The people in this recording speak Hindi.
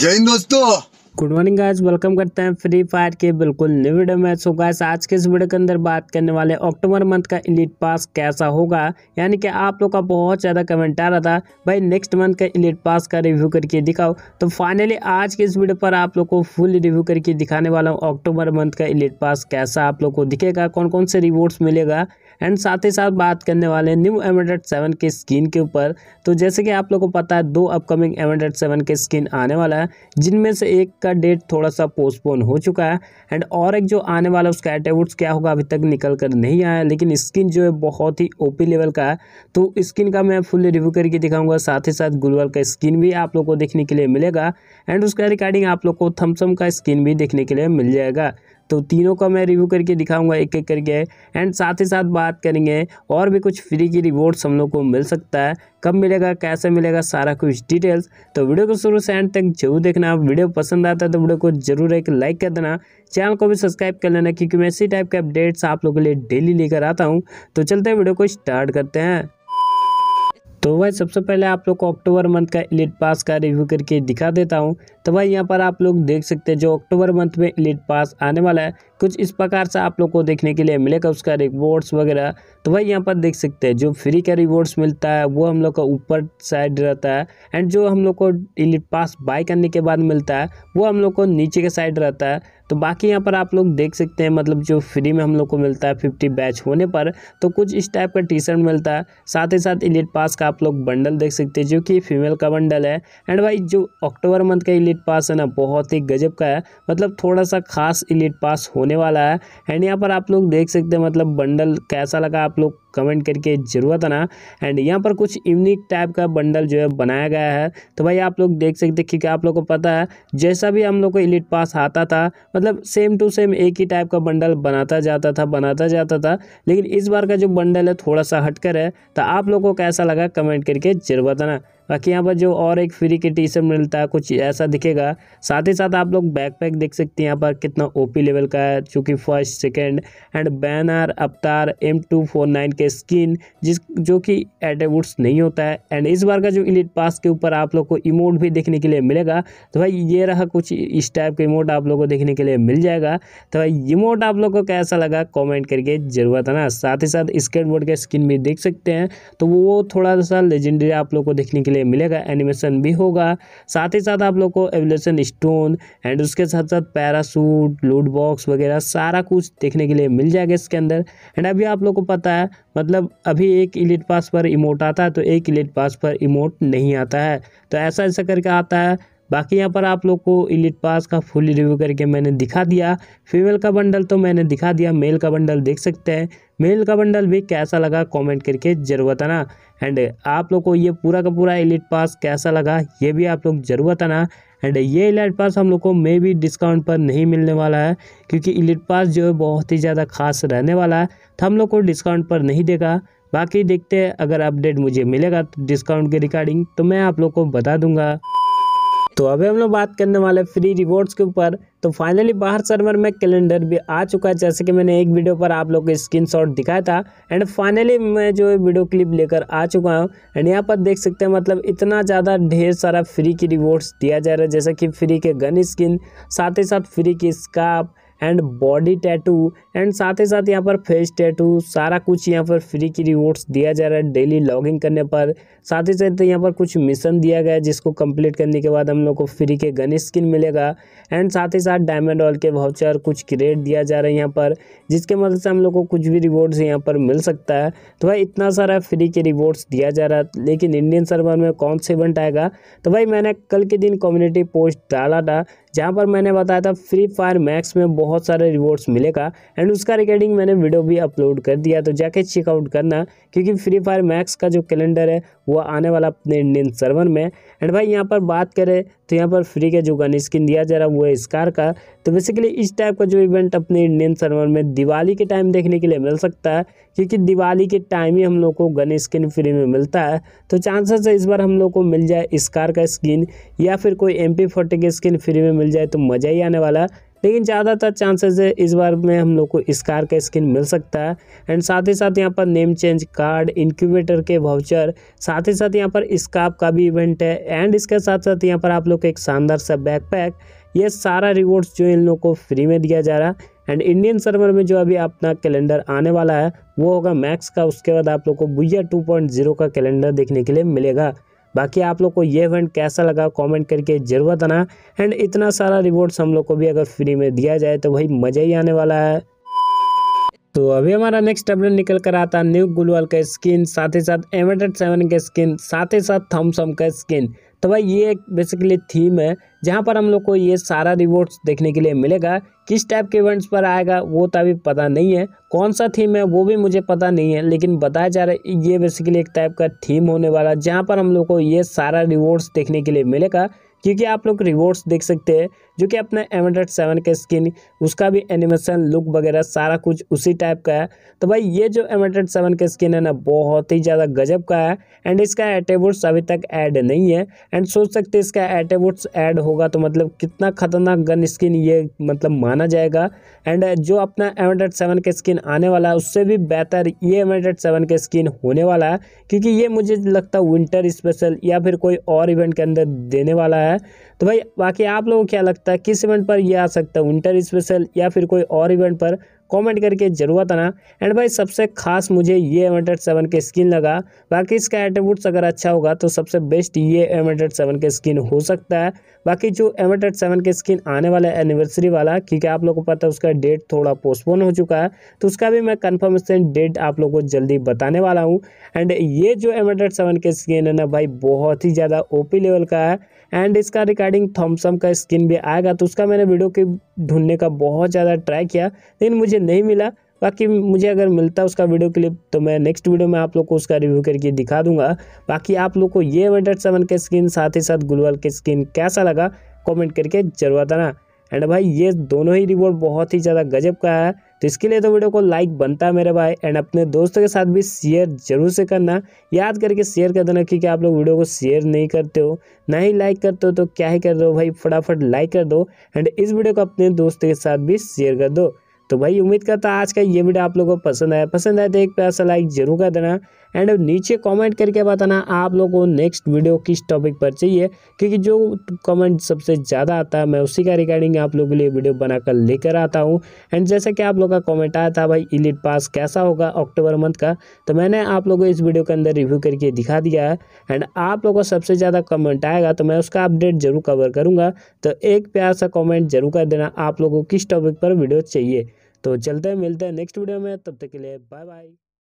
जय हिंद दोस्तों, गुड मॉर्निंग गाइस। वेलकम करते हैं फ्री फायर के बिल्कुल न्यू वीडियो में। सो गाइस, आज के इस वीडियो के अंदर बात करने वाले अक्टूबर मंथ का एलीट पास कैसा होगा, यानी कि आप लोग का बहुत ज़्यादा कमेंट आ रहा था भाई नेक्स्ट मंथ का एलीट पास का रिव्यू करके दिखाओ। तो फाइनली आज के इस वीडियो पर आप लोग को फुल रिव्यू करके दिखाने वाला हूँ अक्टूबर मंथ का एलीट पास कैसा आप लोग को दिखेगा, कौन कौन से रिवॉर्ड्स मिलेगा, एंड साथ ही साथ बात करने वाले हैं न्यू M7 के स्किन के ऊपर। तो जैसे कि आप लोग को पता है 2 अपकमिंग M7 के स्किन आने वाला है, जिनमें से एक का डेट थोड़ा सा पोस्टपोन हो चुका है एंड और एक जो आने वाला उसका एट्रीब्यूट्स क्या होगा अभी तक निकल कर नहीं आया, लेकिन स्किन जो है बहुत ही ओपी लेवल का है। तो स्किन का मैं फुल रिव्यू करके दिखाऊंगा, साथ ही साथ ग्लोबल का स्किन भी आप लोग को देखने के लिए मिलेगा एंड उसका रिगार्डिंग आप लोग को थम्सम का स्किन भी देखने के लिए मिल जाएगा। तो तीनों का मैं रिव्यू करके दिखाऊंगा एक एक करके एंड साथ ही साथ बात करेंगे और भी कुछ फ्री की रिवॉर्ड्स हम लोग को मिल सकता है, कब मिलेगा, कैसे मिलेगा, सारा कुछ डिटेल्स। तो वीडियो को शुरू से एंड तक जरूर देखना। वीडियो पसंद आता है तो वीडियो को जरूर एक लाइक कर देना, चैनल को भी सब्सक्राइब कर लेना, क्योंकि मैं इसी टाइप के अपडेट्स आप लोगों के लिए डेली लेकर आता हूँ। तो चलते हैं, वीडियो को स्टार्ट करते हैं। तो भाई सबसे पहले आप लोग को अक्टूबर मंथ का एलीट पास का रिव्यू करके दिखा देता हूं। तो भाई यहां पर आप लोग देख सकते हैं जो अक्टूबर मंथ में एलीट पास आने वाला है कुछ इस प्रकार से आप लोग को देखने के लिए मिलेगा, उसका रिवॉर्ड्स वगैरह। तो भाई यहां पर देख सकते हैं जो फ्री का रिवॉर्ड्स मिलता है वो हम लोग का ऊपर साइड रहता है एंड जो हम लोग को एलीट पास बाय करने के बाद मिलता है वो हम लोग को नीचे के साइड रहता है। तो बाकी यहाँ पर आप लोग देख सकते हैं मतलब जो फ्री में हम लोग को मिलता है 50 बैच होने पर तो कुछ इस टाइप का टी शर्ट मिलता है, साथ ही साथ एलीट पास का आप लोग बंडल देख सकते हैं जो कि फीमेल का बंडल है। एंड भाई जो अक्टूबर मंथ का एलीट पास है ना बहुत ही गजब का है, मतलब थोड़ा सा खास एलीट पास होने वाला है। एंड यहाँ पर आप लोग देख सकते हैं मतलब बंडल कैसा लगा आप लोग कमेंट करके जरूर बताना। एंड यहाँ पर कुछ यूनिक टाइप का बंडल जो है बनाया गया है। तो भाई आप लोग देख सकते हैं क्योंकि आप लोग को पता है जैसा भी हम लोग को एलीट पास आता था मतलब सेम टू सेम एक ही टाइप का बंडल बनाता जाता था, लेकिन इस बार का जो बंडल है थोड़ा सा हटकर है। तो आप लोग को कैसा लगा कमेंट करके जरूर बताना। बाकी यहाँ पर जो और एक फ्री की टी शर्ट मिलता है कुछ ऐसा दिखेगा, साथ ही साथ आप लोग बैकपैक देख सकते हैं यहाँ पर कितना ओपी लेवल का है, चूँकि फर्स्ट सेकंड एंड बैनर अवतार M249 के स्किन जो कि एट्रीब्यूट्स नहीं होता है। एंड इस बार का जो एलीट पास के ऊपर आप लोग को इमोट भी देखने के लिए मिलेगा। तो भाई ये रहा कुछ इस टाइप का इमोट आप लोग को देखने के लिए मिल जाएगा। तो भाई इमोट आप लोग को कैसा लगा कॉमेंट करके जरूर बताना। साथ ही साथ स्केटबोर्ड का स्किन भी देख सकते हैं, तो वो थोड़ा सा लेजेंडरी आप लोग को देखने के लिए मिलेगा, एनिमेशन भी होगा, साथ ही साथ आप लोग को एवोल्यूशन स्टोन एंड उसके साथ साथ पैरासूट लूट बॉक्स वगैरह सारा कुछ देखने के लिए मिल जाएगा इसके अंदर। एंड अभी आप लोग को पता है मतलब अभी एक एलीट पास पर इमोट आता है तो एक एलीट पास पर इमोट नहीं आता है, तो ऐसा ऐसा करके आता है। बाकी यहाँ पर आप लोग को एलीट पास का फुल रिव्यू करके मैंने दिखा दिया, फीमेल का बंडल तो मैंने दिखा दिया, मेल का बंडल देख सकते हैं, मेल का बंडल भी कैसा लगा कमेंट करके जरूर बताना। एंड आप लोग को ये पूरा का पूरा एलीट पास कैसा लगा ये भी आप लोग जरूर बताना। एंड ये एलीट पास हम लोग को मे भी डिस्काउंट पर नहीं मिलने वाला है, क्योंकि एलीट पास जो है बहुत ही ज़्यादा खास रहने वाला है, तो हम लोग को डिस्काउंट पर नहीं देगा। बाकी देखते हैं अगर अपडेट मुझे मिलेगा डिस्काउंट के रिगार्डिंग तो मैं आप लोग को बता दूँगा। तो अभी हम लोग बात करने वाले फ्री रिवॉर्ड्स के ऊपर। तो फाइनली बाहर सर्वर में कैलेंडर भी आ चुका है, जैसे कि मैंने एक वीडियो पर आप लोग को स्क्रीनशॉट दिखाया था एंड फाइनली मैं जो वीडियो क्लिप लेकर आ चुका हूं। एंड यहां पर देख सकते हैं मतलब इतना ज़्यादा ढेर सारा फ्री की रिवॉर्ड्स दिया जा रहा है, जैसे कि फ्री के गन स्किन, साथ ही साथ फ्री की scarf and body tattoo and साथ ही साथ यहाँ पर फेस टैटू, सारा कुछ यहाँ पर फ्री की रिवॉर्ड्स दिया जा रहा है डेली लॉगिंग करने पर। साथ ही साथ यहाँ पर कुछ मिशन दिया गया है जिसको कंप्लीट करने के बाद हम लोग को फ्री के गन स्किन मिलेगा एंड साथ ही साथ डायमंड ऑल के वाउचर कुछ क्रिएट दिया जा रहा है यहाँ पर, जिसके मदद से हम लोग को कुछ भी रिवॉर्ड्स यहाँ पर मिल सकता है। तो भाई इतना सारा फ्री के रिवॉर्ड्स दिया जा रहा है, लेकिन इंडियन सर्वर में कौन से इवेंट आएगा। तो भाई मैंने कल के दिन कम्युनिटी पोस्ट डाला था जहाँ पर मैंने बताया था फ्री फायर मैक्स में बहुत सारे रिवॉर्ड्स मिलेगा एंड उसका रिगार्डिंग मैंने वीडियो भी अपलोड कर दिया, तो जाके चेकआउट करना, क्योंकि फ्री फायर मैक्स का जो कैलेंडर है वो आने वाला अपने इंडियन सर्वर में। एंड भाई यहाँ पर बात करें तो यहाँ पर फ्री का जो गन स्किन दिया जा रहा है वो है स्कार का। तो बेसिकली इस टाइप का जो इवेंट अपने इंडियन सर्वर में दिवाली के टाइम देखने के लिए मिल सकता है, क्योंकि दिवाली के टाइम ही हम लोग को गन स्किन फ्री में मिलता है। तो चांसेस है इस बार हम लोग को मिल जाए स्कार का स्किन या फिर कोई MP40 की स्किन फ्री में मिल जाए तो मज़ा ही आने वाला है। लेकिन ज़्यादातर चांसेस है इस बार में हम लोग को स्कार का स्किन मिल सकता है। एंड साथ ही साथ यहाँ पर नेम चेंज कार्ड, इंक्यूबेटर के वाउचर, साथ ही साथ यहाँ पर स्कार्फ का भी इवेंट है। एंड इसके साथ साथ यहाँ पर आप लोग को एक शानदार सा बैकपैक, ये सारा रिवॉर्ड्स जो इन लोग को फ्री में दिया जा रहा है। एंड इंडियन सर्वर में जो अभी अपना कैलेंडर आने वाला है वो होगा मैक्स का, उसके बाद आप लोग को बुया 2.0 का कैलेंडर देखने के लिए मिलेगा। बाकी आप लोग को ये इवेंट कैसा लगा कमेंट करके जरूर बताना। एंड इतना सारा रिवॉर्ड्स हम लोग को भी अगर फ्री में दिया जाए तो भाई मज़ा ही आने वाला है। तो अभी हमारा नेक्स्ट अपडेट निकल कर आता है न्यू गुलवाल का स्किन, साथ ही साथ M7 का स्किन, साथ ही साथ थॉमसम का स्किन। तो भाई ये एक बेसिकली थीम है जहाँ पर हम लोग को ये सारा रिवॉर्ड्स देखने के लिए मिलेगा। किस टाइप के इवेंट्स पर आएगा वो तो अभी पता नहीं है, कौन सा थीम है वो भी मुझे पता नहीं है, लेकिन बताया जा रहा है ये बेसिकली एक टाइप का थीम होने वाला है जहाँ पर हम लोग को ये सारा रिवॉर्ड्स देखने के लिए मिलेगा। क्योंकि आप लोग रिवॉर्ड्स देख सकते हैं जो कि अपना M7 का स्किन, उसका भी एनिमेशन, लुक वगैरह सारा कुछ उसी टाइप का है। तो भाई ये जो M7 का स्किन है ना बहुत ही ज़्यादा गजब का है। एंड इसका एट्रीब्यूट्स अभी तक ऐड नहीं है। एंड सोच सकते हैं इसका एट्रीब्यूट्स ऐड होगा तो मतलब कितना खतरनाक गन स्किन ये मतलब माना जाएगा। एंड जो अपना M7 का स्किन आने वाला है उससे भी बेहतर ये M7 का स्किन होने वाला है, क्योंकि ये मुझे लगता है विंटर स्पेशल या फिर कोई और इवेंट के अंदर देने वाला है। तो भाई बाकी आप लोगों को क्या लगता है किस इवेंट पर ये आ सकता है, विंटर स्पेशल या फिर कोई और इवेंट पर, कमेंट करके जरूर बताना। एंड भाई सबसे खास मुझे ये M7 के स्किन लगा, बाकी इसका एट्रीब्यूट्स अगर अच्छा होगा तो सबसे बेस्ट ये M7 के स्किन हो सकता है। बाकी जो M7 के स्किन आने वाला है एनिवर्सरी वाला, क्योंकि आप लोगों को पता है उसका डेट थोड़ा पोस्टपोन हो चुका है, तो उसका भी मैं कंफर्मेशन डेट आप लोगों को जल्दी बताने वाला हूँ। एंड ये जो M7 के स्किन है ना भाई बहुत ही ज़्यादा OP लेवल का है। एंड इसका रिगार्डिंग थॉमसम का स्किन भी आएगा तो उसका मैंने वीडियो के ढूंढने का बहुत ज़्यादा ट्राई किया लेकिन मुझे नहीं मिला। बाकी मुझे अगर मिलता उसका वीडियो क्लिप तो मैं नेक्स्ट वीडियो में आप लोग को उसका रिव्यू करके दिखा दूंगा। बाकी आप लोग को ये M7 के स्किन साथ ही साथ गुलवाल के स्किन कैसा लगा कमेंट करके जरूर बताना। एंड भाई ये दोनों ही रिवॉर्ड बहुत ही ज़्यादा गजब का है, तो इसके लिए तो वीडियो को लाइक बनता है मेरे भाई। एंड अपने दोस्तों के साथ भी शेयर जरूर से करना, याद करके शेयर कर देना, क्योंकि आप लोग वीडियो को शेयर नहीं करते हो ना ही लाइक करते हो तो क्या ही कर दो भाई, फटाफट लाइक कर दो। एंड इस वीडियो को अपने दोस्तों के साथ भी शेयर कर दो। तो भाई उम्मीद करता है आज का ये वीडियो आप लोगों को पसंद आया तो एक प्यारा सा लाइक जरूर कर देना। एंड नीचे कमेंट करके बताना आप लोगों को नेक्स्ट वीडियो किस टॉपिक पर चाहिए, क्योंकि जो कमेंट सबसे ज़्यादा आता है मैं उसी का रिगार्डिंग आप लोगों के लिए वीडियो बनाकर लेकर आता हूँ। एंड जैसा कि आप लोग का कमेंट आया था भाई इलीट पास कैसा होगा अक्टूबर मंथ का, तो मैंने आप लोगों को इस वीडियो के अंदर रिव्यू करके दिखा दिया है। एंड आप लोगों का सबसे ज़्यादा कमेंट आएगा तो मैं उसका अपडेट जरूर कवर करूँगा, तो एक प्यारा सा कॉमेंट जरूर कर देना आप लोगों को किस टॉपिक पर वीडियो चाहिए। तो चलते हैं मिलते हैं नेक्स्ट वीडियो में, तब तक के लिए बाय बाय।